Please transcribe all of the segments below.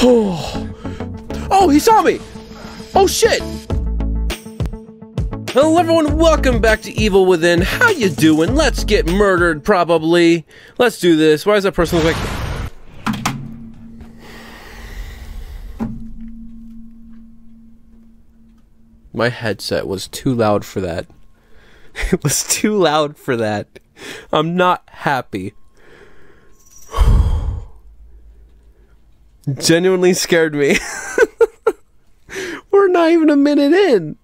Oh, he saw me! Oh shit! Hello everyone, welcome back to Evil Within. How you doing? Let's get murdered, probably. Let's do this. Why does that person look like... My headset was too loud for that. It was too loud for that. I'm not happy. Genuinely scared me. We're not even a minute in.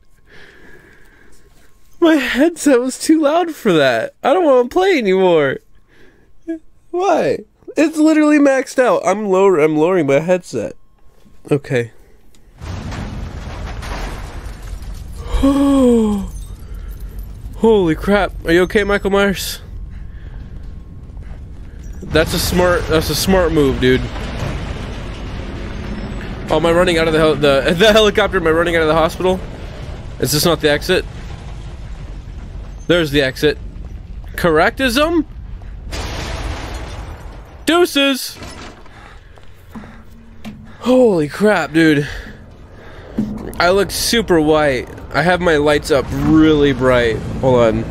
My headset was too loud for that. I don't want to play anymore. Why? It's literally maxed out. I'm lowering my headset. Okay. Holy crap. Are you okay, Michael Myers? That's a smart move, dude. Oh, am I running out of the helicopter? Am I running out of the hospital? Is this not the exit? There's the exit. Correctism? Deuces! Holy crap, dude. I look super white. I have my lights up really bright. Hold on.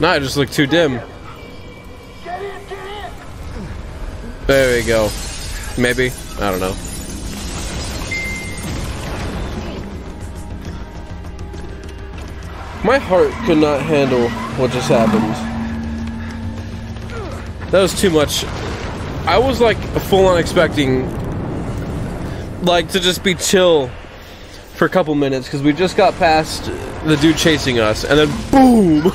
Nah, I just look too dim. Get in, get in. There we go. Maybe. I don't know. My heart could not handle what just happened. That was too much. I was like full on expecting like to just be chill for a couple minutes because we just got past the dude chasing us and then boom.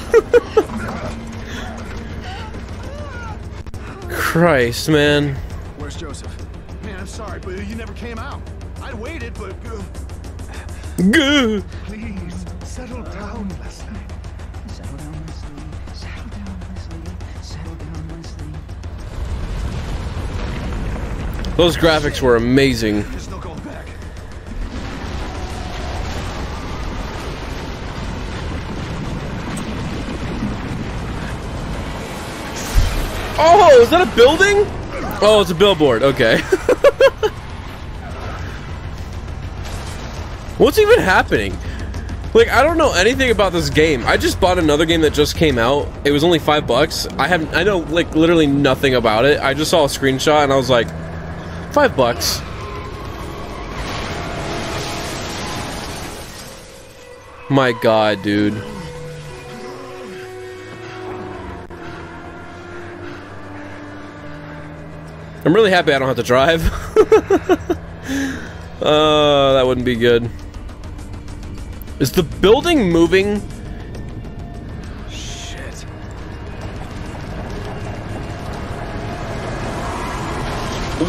Christ, man. Where's Joseph? Man, I'm sorry, but you never came out. I waited, but Gah. Please settle down, Leslie. Settle down, Leslie. Settle down, Leslie. Settle down, Leslie. Those graphics were amazing. There's no going back. Oh, is that a building? Oh, it's a billboard. Okay. What's even happening? Like, I don't know anything about this game. I just bought another game that just came out. It was only $5. I know like literally nothing about it. I just saw a screenshot and I was like, $5. My God, dude. I'm really happy I don't have to drive. That wouldn't be good. Is the building moving? Shit.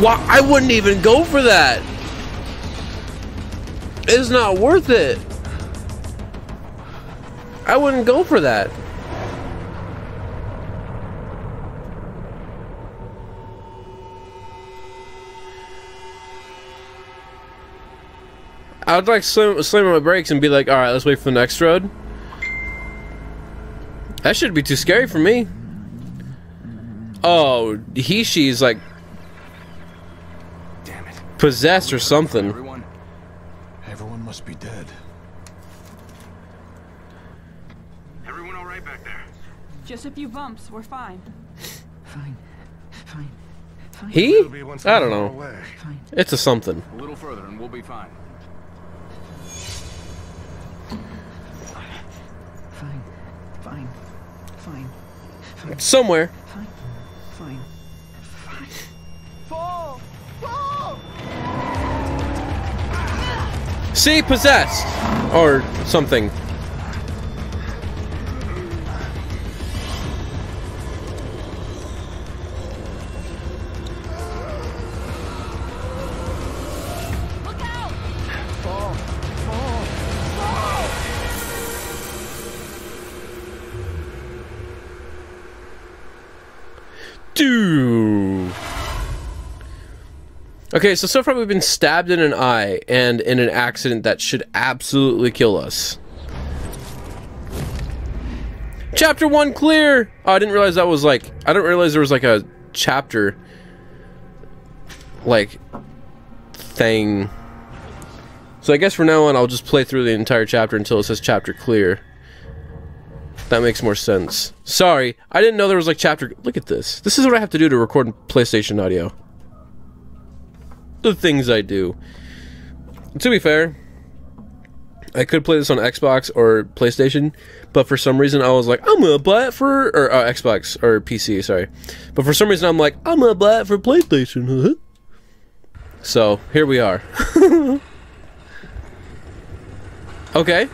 Why? I wouldn't even go for that. It's not worth it. I wouldn't go for that. I would like slam on my brakes and be like, alright, let's wait for the next road. That shouldn't be too scary for me. Oh, she's like... Damn it. Possessed or something. Everyone must be dead. Everyone alright back there? Just a few bumps, we're fine. Fine. He? I don't know. It's a something. A little further and we'll be fine. Fine. Somewhere. Fine. Fall. See, possessed or something. Okay, so far we've been stabbed in an eye and in an accident that should absolutely kill us. Chapter 1 clear! Oh, I didn't realize that was like... I didn't realize there was like a chapter... like... thing. So I guess from now on I'll just play through the entire chapter until it says chapter clear. That makes more sense. Sorry, I didn't know there was like chapter... Look at this. This is what I have to do to record PlayStation audio. The things I do. To be fair... I could play this on Xbox or PlayStation, but for some reason I was like, I'm gonna buy it for... or Xbox, or PC, sorry. But for some reason I'm like, I'm gonna buy it for PlayStation. So, here we are. Okay.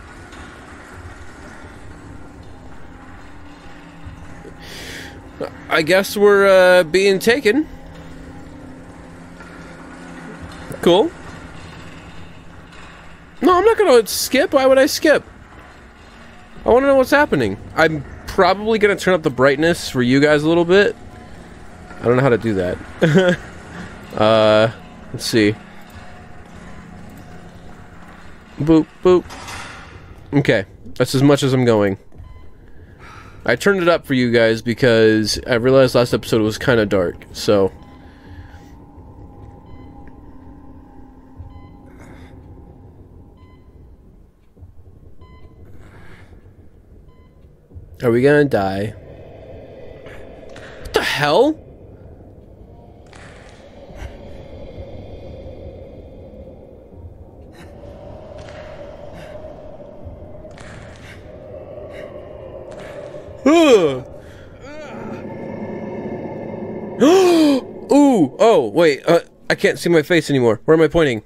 I guess we're being taken. Cool. No, I'm not gonna skip. Why would I skip? I want to know what's happening. I'm probably gonna turn up the brightness for you guys a little bit. I don't know how to do that. Let's see. Boop, boop. Okay, that's as much as I'm going. I turned it up for you guys because I realized last episode was kind of dark, so... Are we gonna die? What the hell? Ooh! Oh, wait. I can't see my face anymore. Where am I pointing?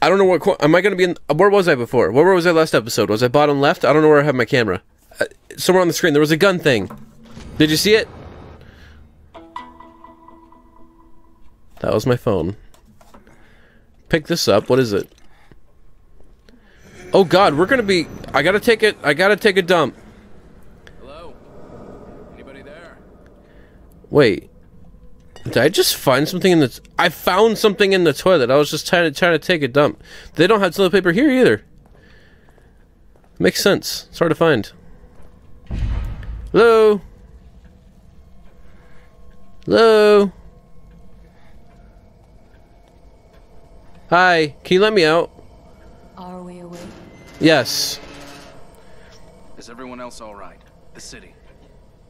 I don't know what... am I gonna be in... Where was I before? Where was I last episode? Was I bottom left? I don't know where I have my camera. Somewhere on the screen, there was a gun thing. Did you see it? That was my phone. Pick this up. What is it? Oh God, we're gonna be... I gotta take a dump. Hello? Anybody there? Wait. Did I just find something in the... I found something in the toilet. I was just trying to take a dump. They don't have toilet paper here either. Makes sense. It's hard to find. Hello? Hello? Hi, can you let me out? Are we awake? Yes. Is everyone else alright? The city?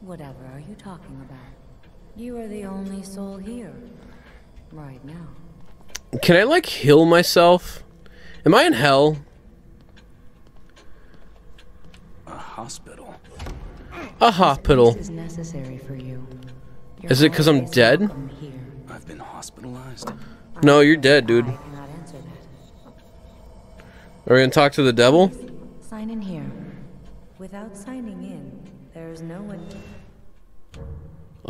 Whatever are you talking about? You are the only soul here. Right now. Can I, like, heal myself? Am I in hell? A hospital? A hospital. This is necessary for you. Is it because I'm dead? I've been hospitalized. No, you're dead, dude. Are we gonna talk to the devil? Sign in here. Without signing in, there's no one. Well,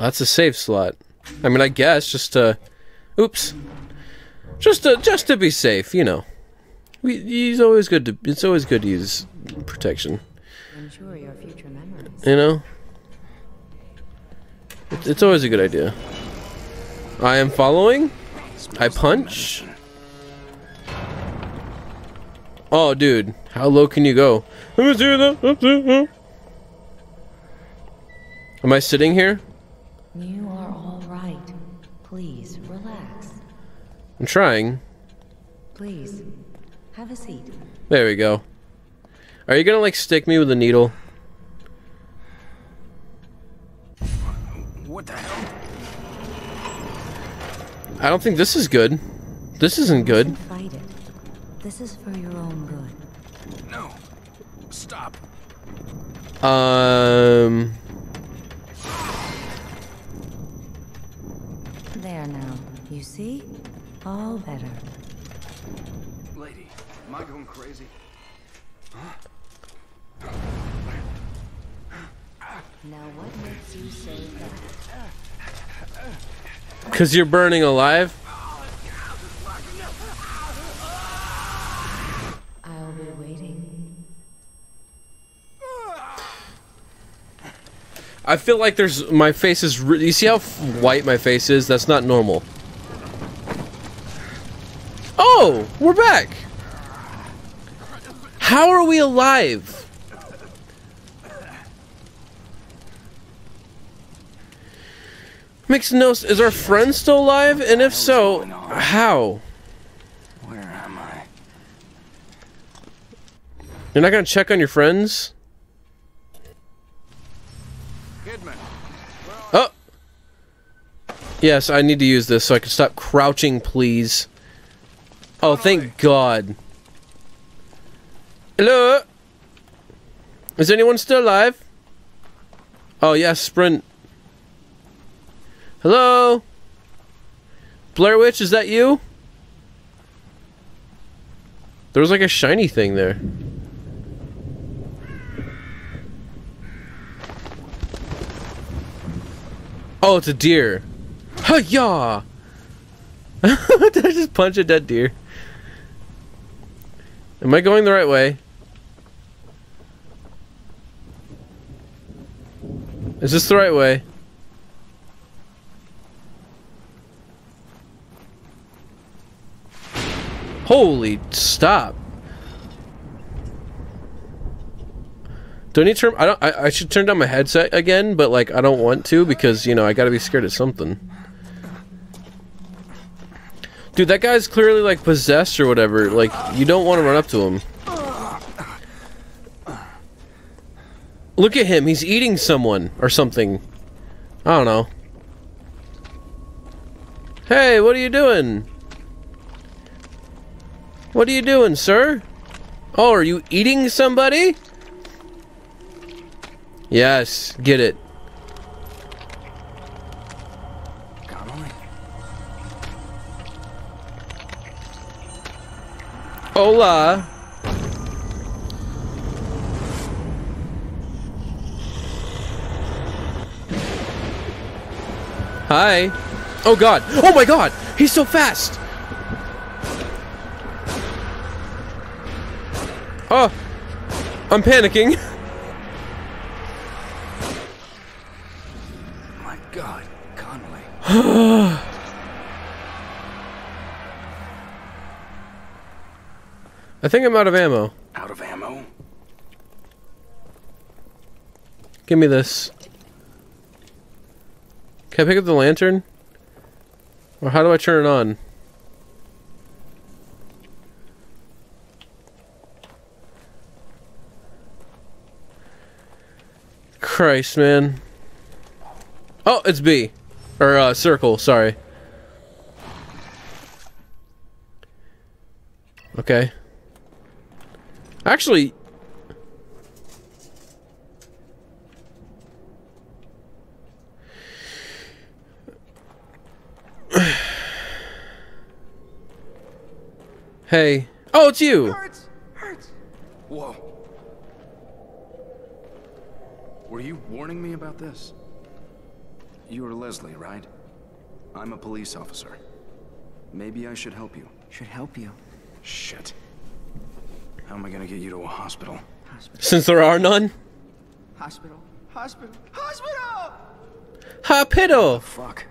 that's a safe slot. I mean, I guess just to, oops, just to be safe, you know. He's always good to. It's always good to use protection. Ensure your future memories. You know? It's always a good idea. I am following. I punch. Oh, dude. How low can you go? Am I sitting here? You are all right. Please relax. I'm trying. Please have a seat. There we go. Are you gonna, like, stick me with a needle? What the hell? I don't think this is good. This isn't good. You can fight it. This is for your own good. No. Stop. There now. You see? All better. Lady, am I going crazy? Huh? Now what makes you say that? Because you're burning alive? I'll be waiting. I feel like there's... my face is... you see how white my face is? That's not normal. Oh! We're back! How are we alive? Mixnos, is our friend still alive? And if so, how? Where am I? You're not gonna check on your friends? Oh! Yes, I need to use this so I can stop crouching, please. Oh, thank God. Hello? Is anyone still alive? Oh, yes, sprint. Hello? Blair Witch, is that you? There was like a shiny thing there. Oh, it's a deer. Ha-yah! Did I just punch a dead deer? Am I going the right way? Is this the right way? Holy stop! Do I need to turn? I should turn down my headset again, but like I don't want to because you know I gotta be scared of something. Dude, that guy's clearly like possessed or whatever. Like you don't want to run up to him. Look at him, he's eating someone or something. I don't know. Hey, what are you doing? What are you doing, sir? Oh, are you eating somebody? Yes, get it. Got him. Hola. Hi. Oh God. Oh my God. He's so fast. Oh, I'm panicking. My God, Conway. I think I'm out of ammo. Out of ammo? Give me this. Can I pick up the lantern? Or how do I turn it on? Christ, man. Oh, it's B. Or, circle, sorry. Okay. Actually... Hey. Oh, it's you! Hurts! Hurts! Whoa. Were you warning me about this? You are Leslie, right? I'm a police officer. Maybe I should help you. Should help you? Shit. How am I gonna get you to a hospital? Since there are none? Hospital. Hospital. Hospital! Hospital! Fuck.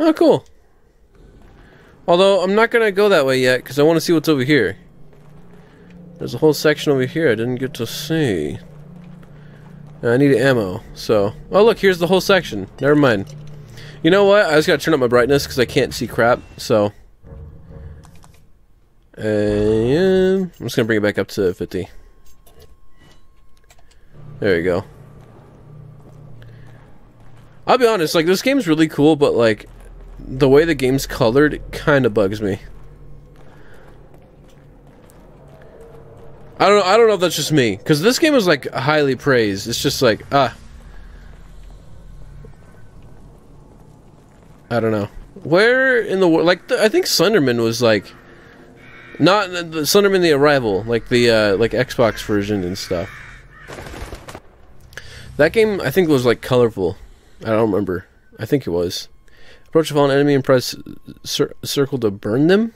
Oh, cool. Although, I'm not gonna go that way yet, because I want to see what's over here. There's a whole section over here I didn't get to see. And I need ammo, so... Oh look, here's the whole section. Never mind. You know what? I just gotta turn up my brightness, because I can't see crap, so... And... I'm just gonna bring it back up to 50. There you go. I'll be honest, like, this game's really cool, but like... The way the game's colored kind of bugs me. I don't know if that's just me, because this game is like highly praised. It's just like I don't know where in the world. Like I think Slenderman was like not the Slenderman the Arrival, like the like Xbox version and stuff. That game I think was like colorful. I don't remember. I think it was. Approach a fallen enemy and press circle to burn them?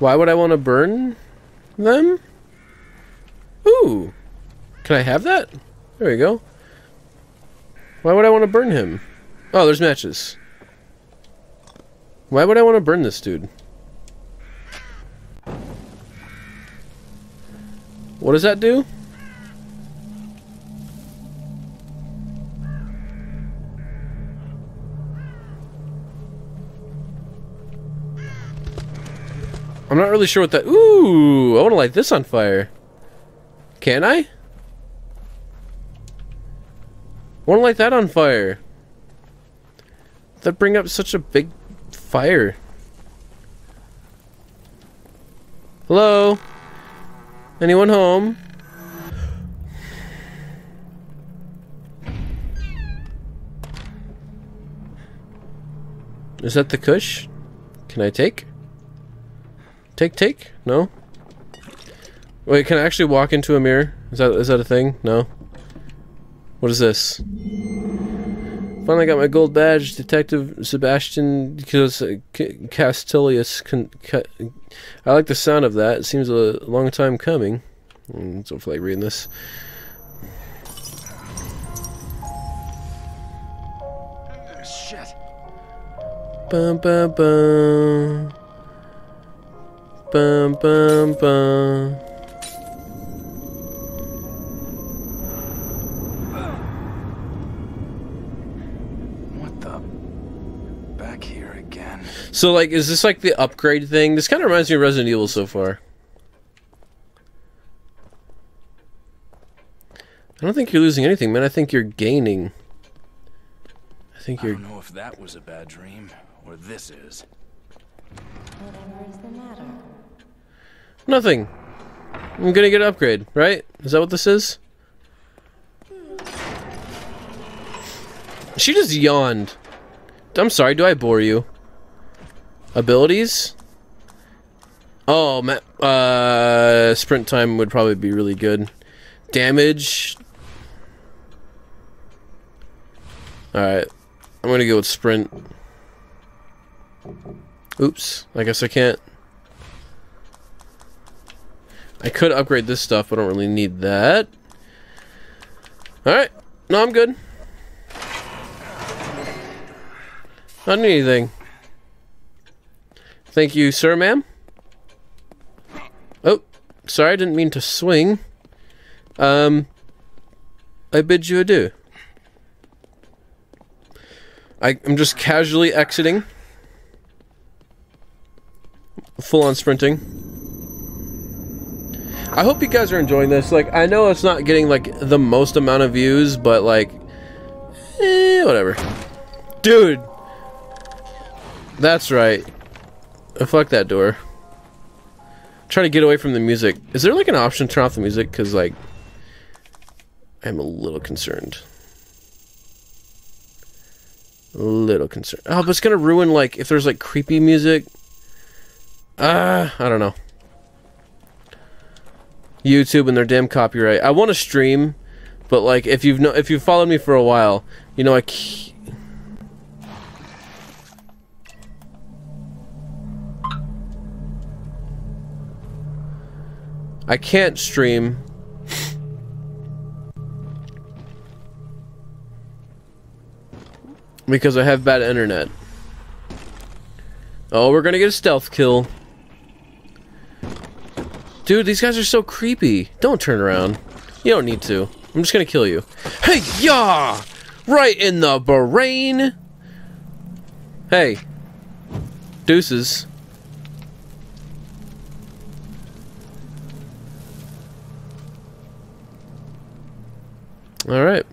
Why would I want to burn them? Ooh! Can I have that? There we go. Why would I want to burn him? Oh, there's matches. Why would I want to burn this dude? What does that do? I'm not really sure what that... Ooh, I want to light this on fire. Can I? I want to light that on fire. That bring up such a big fire. Hello? Anyone home? Is that the kush? Can I take? Take? No? Wait, can I actually walk into a mirror? Is that a thing? No. What is this? Finally got my gold badge. Detective Sebastian Castilius. I like the sound of that. It seems a long time coming. It's hopefully like reading this. Shit. Bum bum bum. Bum bum bum. So, like, is this, like, the upgrade thing? This kind of reminds me of Resident Evil so far. I don't think you're losing anything, man. I think you're gaining. I don't know if that was a bad dream, or this is. Whatever is the matter? Nothing. I'm gonna get an upgrade, right? Is that what this is? She just yawned. I'm sorry, do I bore you? Abilities? Oh, sprint time would probably be really good. Damage. Alright. I'm gonna go with sprint. Oops. I guess I can't. I could upgrade this stuff, but I don't really need that. Alright. No, I'm good. I don't need anything. Thank you, sir, ma'am. Oh, sorry, I didn't mean to swing. I bid you adieu. I'm just casually exiting. Full on sprinting. I hope you guys are enjoying this. Like, I know it's not getting, like, the most amount of views, but, like, whatever. Dude! That's right. Oh, fuck that door. Try to get away from the music. Is there like an option to turn off the music? Because like, I'm a little concerned. A little concerned. Oh, but it's gonna ruin like if there's like creepy music. I don't know. YouTube and their damn copyright. I want to stream, but like if you've followed me for a while, you know I. I can't stream. Because I have bad internet. Oh, we're gonna get a stealth kill. Dude, these guys are so creepy. Don't turn around. You don't need to. I'm just gonna kill you. Hey, yeah! Right in the brain! Hey. Deuces. All right.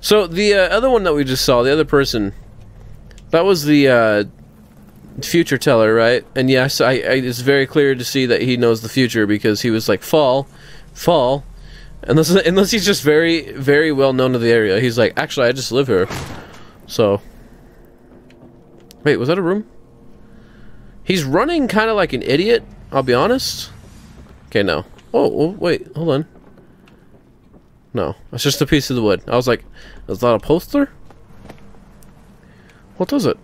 So the other one that we just saw, the other person, that was the future teller, right? And yes, it's very clear to see that he knows the future because he was like, fall, unless he's just very, very well known to the area. He's like, actually, I just live here. So, wait, was that a room? He's running kind of like an idiot. I'll be honest. Okay, no. Oh, wait, hold on. No, it's just a piece of the wood. I was like, is that a poster? What does it?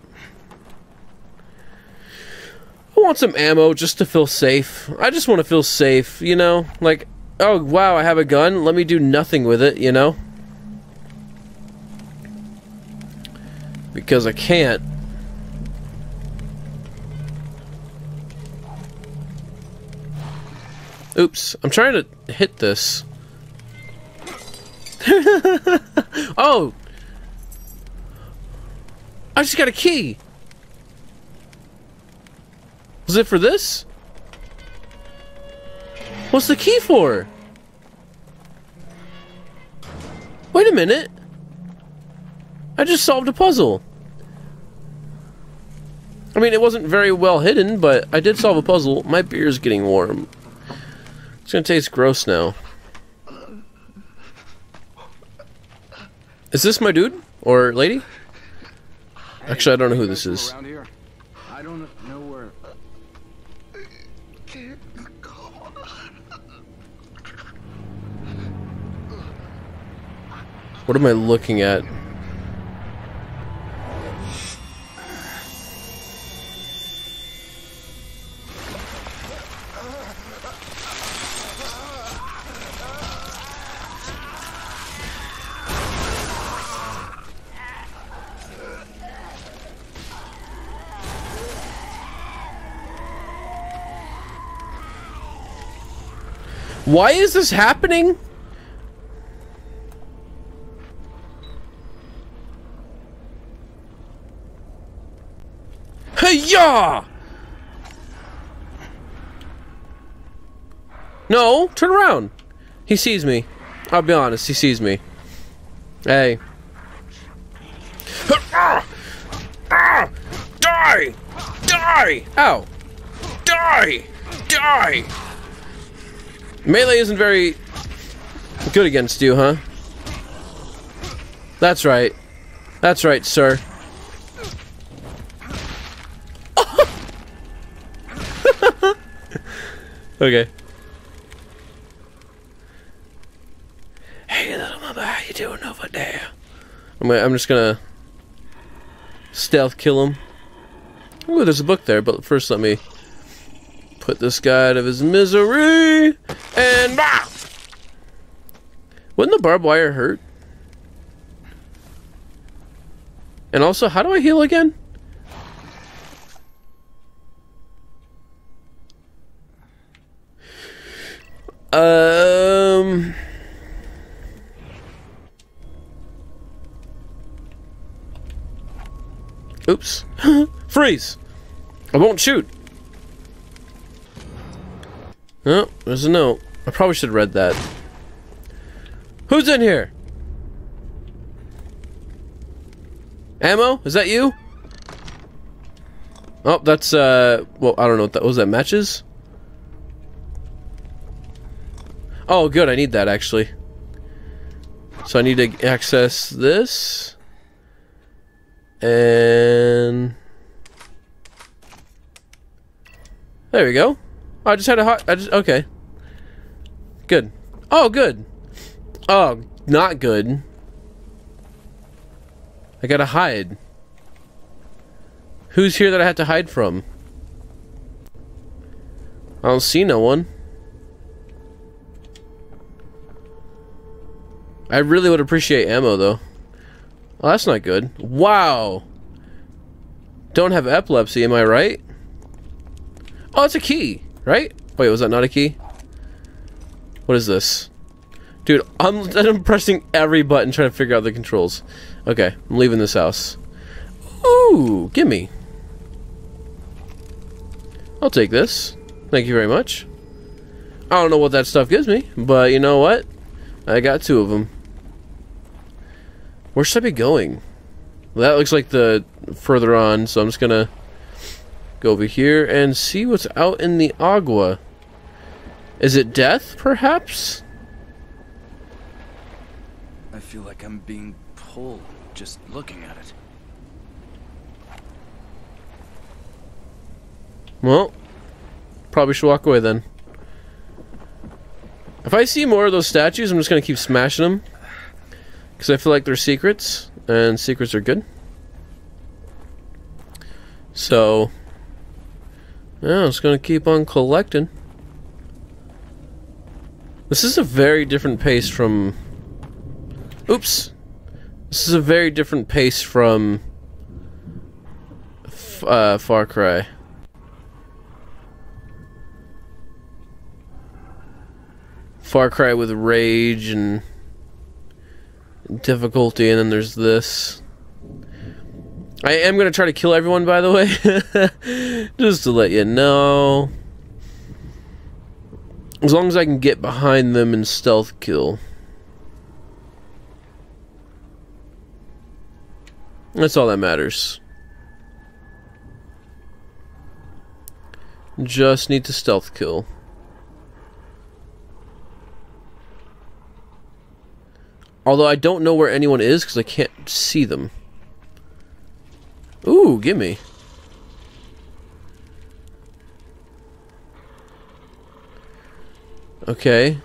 I want some ammo just to feel safe. I just want to feel safe, you know? Like, oh wow, I have a gun. Let me do nothing with it, you know? Because I can't. Oops, I'm trying to hit this. Oh! I just got a key! Was it for this? What's the key for? Wait a minute! I just solved a puzzle. I mean, it wasn't very well hidden, but I did solve a puzzle. My beer's getting warm. It's gonna taste gross now. Is this my dude? Or lady? Actually, I don't know who this is. I don't know where... What am I looking at? Why is this happening? Hey-yah! No, turn around. He sees me. I'll be honest, he sees me. Hey. Die! Die! Ow! Die! Die! Melee isn't very good against you, huh? That's right. That's right, sir. Okay. Hey, little mama, how you doing over there? I'm just gonna stealth kill him. Ooh, there's a book there, but first let me put this guy out of his misery. And bah! Wouldn't the barbed wire hurt? And also, how do I heal again? Oops. Freeze! I won't shoot. Oh, there's a note. I probably should have read that. Who's in here? Ammo? Is that you? Oh, that's, well, I don't know what that was. That matches? Oh, good. I need that, actually. So I need to access this. And... there we go. Oh, I just had a hot... okay. Good. Oh, good. Oh, not good. I gotta hide. Who's here that I have to hide from? I don't see no one. I really would appreciate ammo, though. Oh, that's not good. Wow! Don't have epilepsy, am I right? Oh, it's a key, right? Wait, was that not a key? What is this? Dude, I'm pressing every button trying to figure out the controls. Okay, I'm leaving this house. Ooh, gimme. I'll take this. Thank you very much. I don't know what that stuff gives me, but you know what? I got two of them. Where should I be going? Well, that looks like the further on, so I'm just gonna go over here and see what's out in the agua. Is it death, perhaps? I feel like I'm being pulled just looking at it. Well, probably should walk away then. If I see more of those statues, I'm just gonna keep smashing them. Because I feel like they're secrets, and secrets are good. So, yeah, I'm just gonna keep on collecting. This is a very different pace from... oops! This is a very different pace from... Far Cry. Far Cry with rage and difficulty, and then there's this. I am going to try to kill everyone, by the way. Just to let you know. As long as I can get behind them and stealth kill. That's all that matters. Just need to stealth kill. Although I don't know where anyone is because I can't see them. Ooh, gimme. Okay.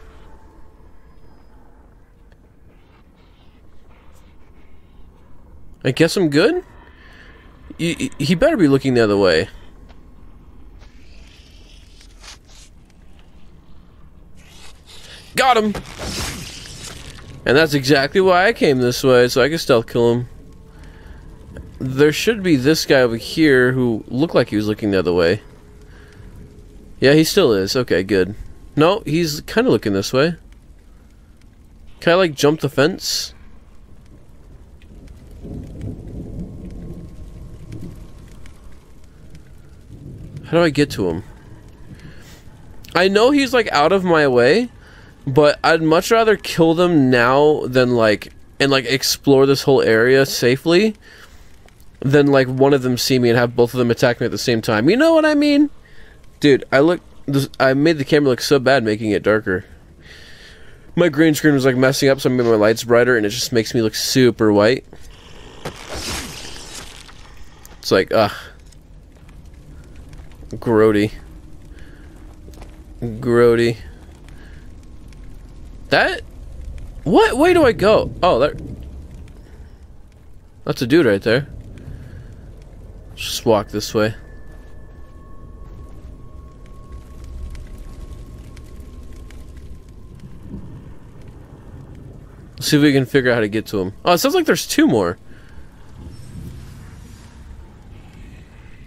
I guess I'm good? He better be looking the other way. Got him! And that's exactly why I came this way, so I can stealth kill him. There should be this guy over here who looked like he was looking the other way. Yeah, he still is. Okay, good. No, he's kind of looking this way. Can I, like, jump the fence? How do I get to him? I know he's, like, out of my way, but I'd much rather kill them now than, like, and, like, explore this whole area safely than, like, one of them see me and have both of them attack me at the same time. You know what I mean? Dude, I made the camera look so bad making it darker. My green screen was, like, messing up, so I made my lights brighter, and it just makes me look super white. It's like, ugh. Grody. Grody. That? What way do I go? Oh, that's a dude right there. Just walk this way. Let's see if we can figure out how to get to him. Oh, it sounds like there's two more.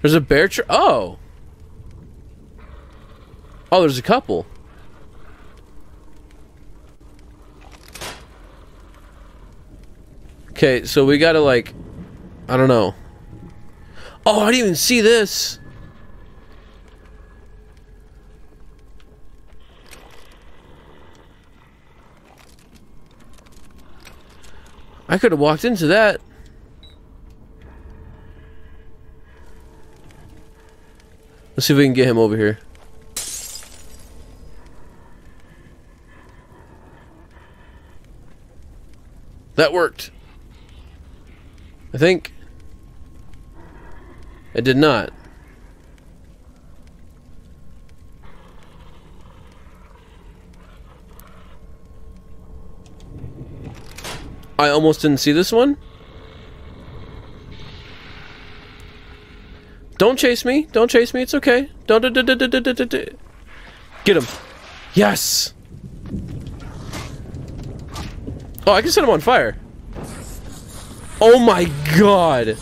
There's a bear trap. Oh! Oh, there's a couple. Okay, so we gotta, like, I don't know. Oh, I didn't even see this. I could have walked into that. Let's see if we can get him over here. That worked. I think. It did not. I almost didn't see this one. Don't chase me. Don't chase me. It's okay. Don't get him. Yes. Oh, I can set him on fire. Oh my god.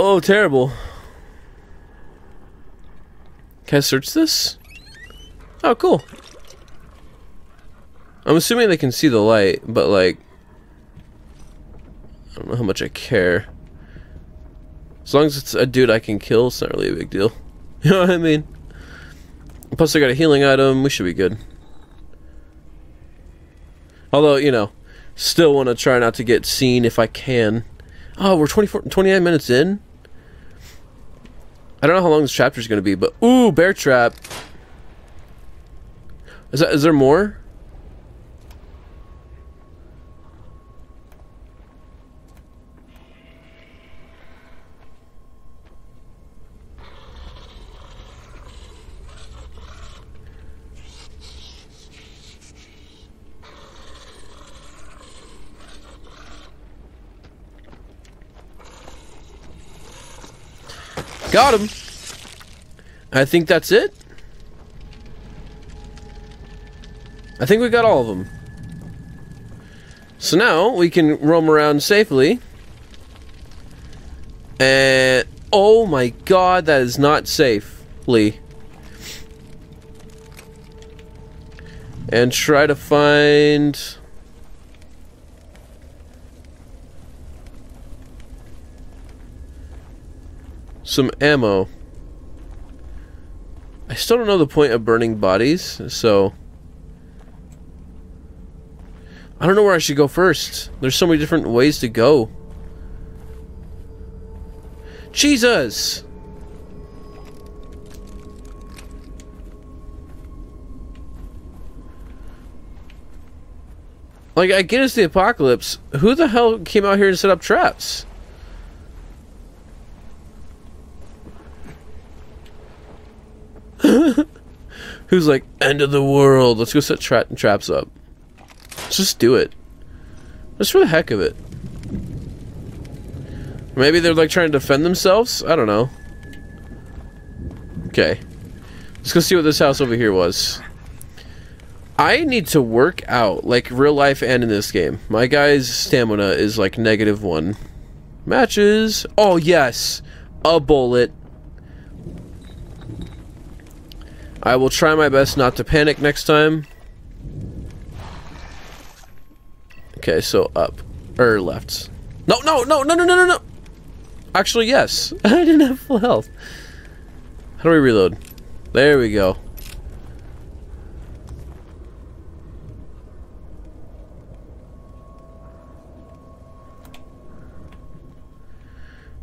Oh, terrible. Can I search this? Oh, cool. I'm assuming they can see the light, but, like, I don't know how much I care. As long as it's a dude I can kill, it's not really a big deal. You know what I mean? Plus, I got a healing item. We should be good. Although, you know, still want to try not to get seen if I can. Oh, we're 29 minutes in? I don't know how long this chapter is going to be, but... Ooh, bear trap! Is there more? Got him. I think that's it. I think we got all of them. So now we can roam around safely And oh my god, that is not safe, Lee. And try to find... some ammo. I still don't know the point of burning bodies, so... I don't know where I should go first. There's so many different ways to go. Jesus! Like, I get it's the apocalypse. Who the hell came out here to set up traps? Who's like, end of the world, let's go set traps up. Let's just do it. Just for the heck of it. Maybe they're like trying to defend themselves? I don't know. Okay. Let's go see what this house over here was. I need to work out, like real life and in this game. My guy's stamina is like -1. Matches. Oh yes, a bullet. I will try my best not to panic next time. Okay, so up or left. No, no, no, no, no, no, no, no. Actually, yes. I didn't have full health. How do we reload? There we go.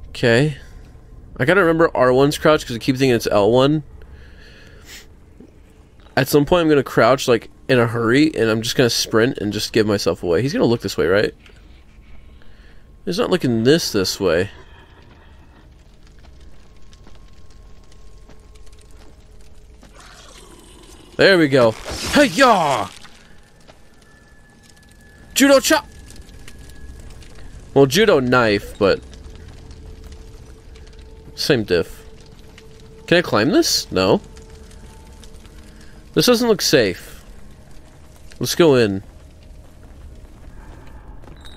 Okay. I gotta remember R1's crouch because I keep thinking it's L1. At some point I'm gonna crouch like in a hurry and I'm just gonna sprint and just give myself away. He's gonna look this way, right? He's not looking this way. There we go. Hey ya! Judo chop! Well, judo knife, but... same diff. Can I climb this? No. This doesn't look safe. Let's go in.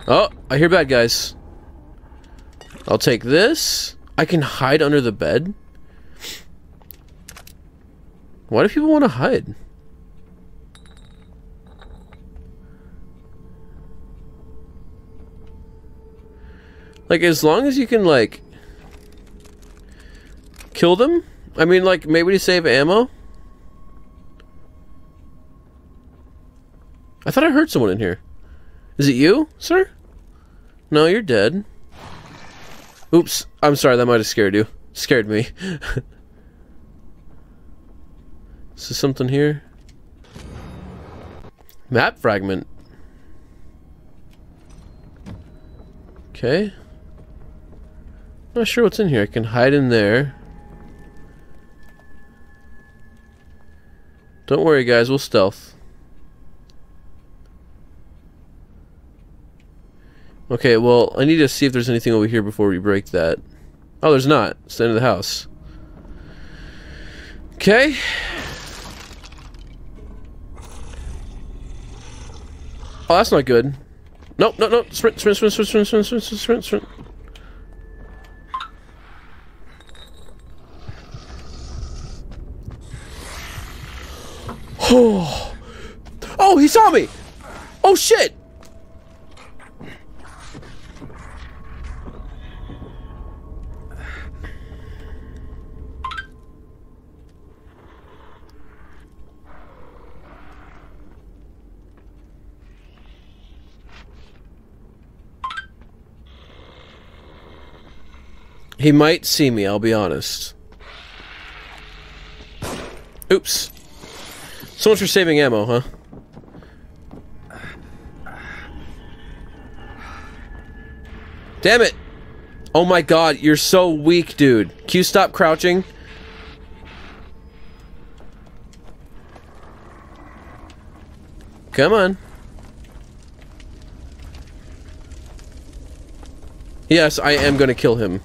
Oh, I hear bad guys. I'll take this. I can hide under the bed. Why do people want to hide? Like, as long as you can, like... kill them? I mean, like, maybe to save ammo? I thought I heard someone in here. Is it you, sir? No, you're dead. Oops. I'm sorry, that might have scared you. Scared me. Is there something here? Map fragment. Okay. Not sure what's in here. I can hide in there. Don't worry, guys. We'll stealth. Okay, well, I need to see if there's anything over here before we break that. Oh, there's not. It's the end of the house. Okay. Oh, that's not good. No, no, no. Sprint, sprint, sprint, sprint, sprint, sprint, sprint, sprint. Oh. Oh, he saw me! Oh, shit! He might see me, I'll be honest. Oops. So much for saving ammo, huh? Damn it! Oh my god, you're so weak, dude. Can you stop crouching? Come on. Yes, I am gonna kill him.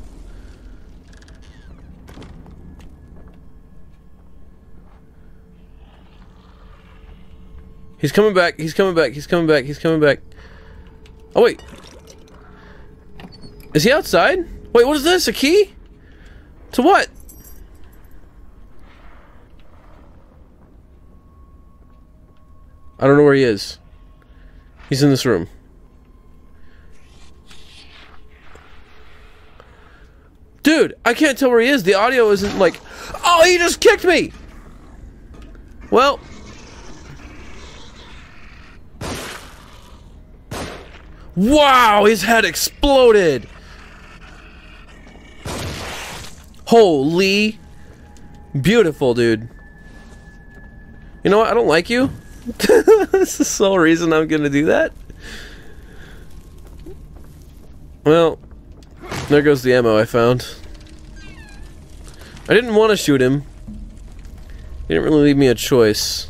He's coming back, he's coming back, he's coming back, he's coming back. Oh, wait. Is he outside? Wait, what is this? A key? To what? I don't know where he is. He's in this room. Dude, I can't tell where he is. The audio isn't like... Oh, he just kicked me! Well... Wow, his head exploded! Holy... Beautiful, dude. You know what? I don't like you. This is the sole reason I'm gonna do that. Well... There goes the ammo I found. I didn't want to shoot him. He didn't really leave me a choice.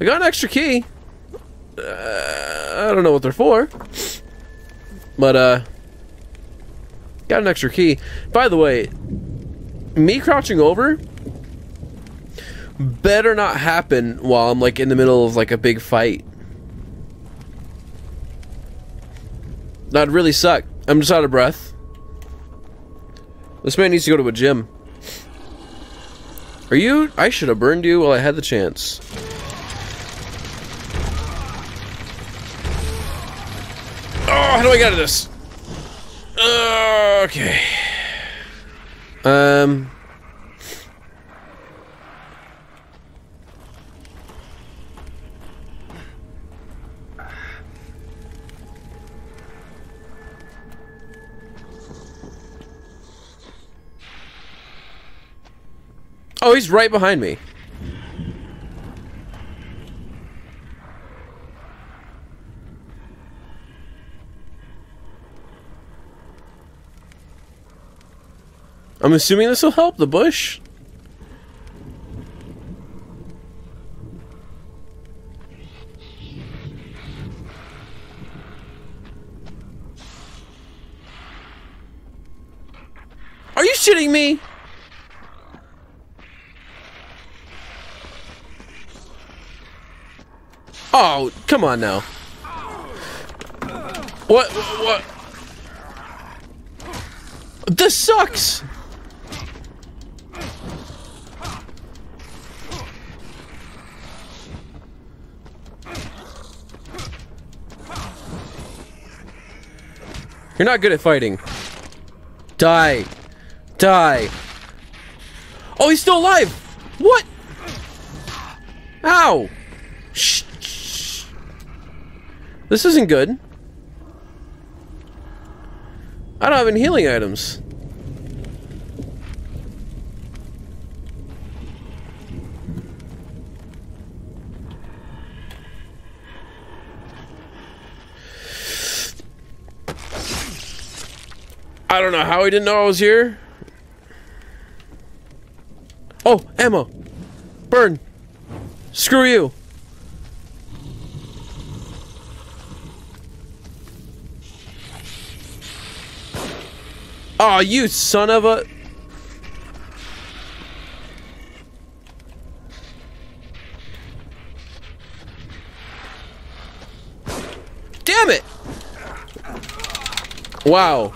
I got an extra key. I don't know what they're for. But, got an extra key. By the way, me crouching over better not happen while I'm, like, in the middle of, like, a big fight. That'd really suck. I'm just out of breath. This man needs to go to a gym. Are you... I should have burned you while I had the chance. Oh, how do I get out of this? Okay. Oh, he's right behind me. I'm assuming this will help the bush. Are you shitting me? Oh, come on now. What? This sucks! You're not good at fighting. Die. Die. Oh, he's still alive! What? Ow! Shh. This isn't good. I don't have any healing items. I don't know how he didn't know I was here. Oh, ammo. Burn. Screw you. Aw, oh, you son of a... Damn it! Wow.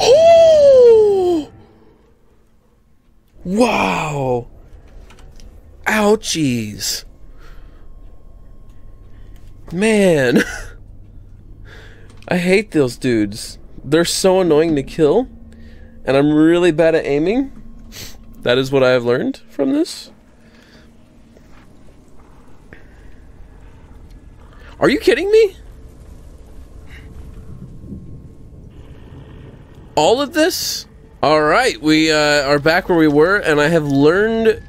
Oh! Wow. Ouchies. Man, I hate those dudes. They're so annoying to kill, and I'm really bad at aiming. That is what I have learned from this. Are you kidding me? All of this? Alright, we are back where we were, and I have learned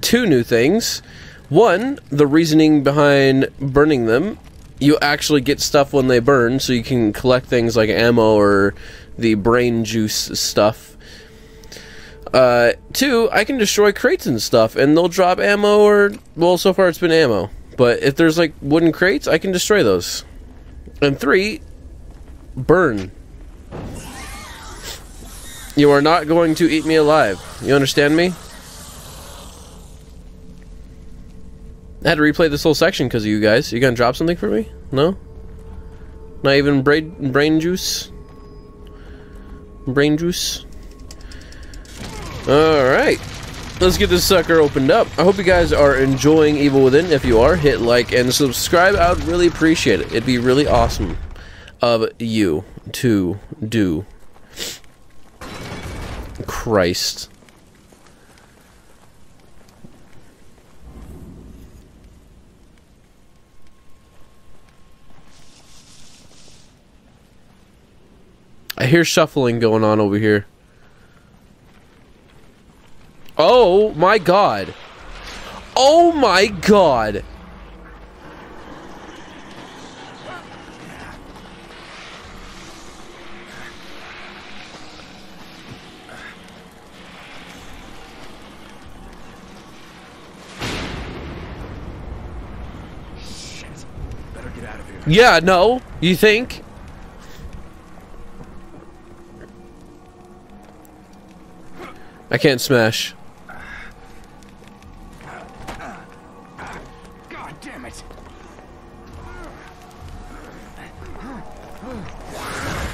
two new things. One, the reasoning behind burning them. You actually get stuff when they burn, so you can collect things like ammo or the brain juice stuff. Two, I can destroy crates and stuff, and they'll drop ammo or... Well, so far it's been ammo. But if there's, like, wooden crates, I can destroy those. And three, burn. You are not going to eat me alive. You understand me? I had to replay this whole section because of you guys. You gonna drop something for me? No? Not even brain juice? Brain juice? Alright. Let's get this sucker opened up. I hope you guys are enjoying Evil Within. If you are, hit like and subscribe. I would really appreciate it. It'd be really awesome of you to do. Christ. I hear shuffling going on over here. Oh my god. Oh my god. Shit. Better get out of here. Yeah, no. You think? I can't smash. God damn it.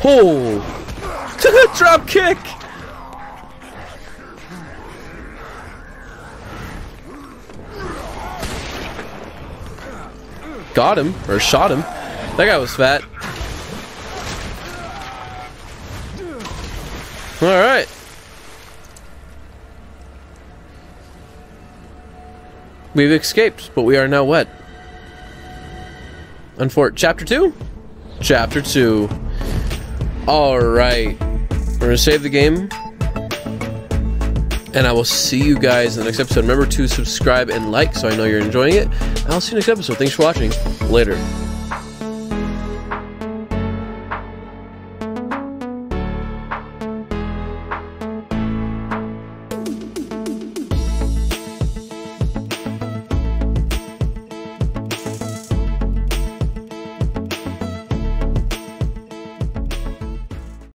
Oh. Drop kick. Got him or shot him. That guy was fat. All right. We've escaped, but we are now what? Unfortunately, Chapter 2? Chapter 2. Alright. We're gonna save the game. And I will see you guys in the next episode. Remember to subscribe and like so I know you're enjoying it. I'll see you next episode. Thanks for watching. Later.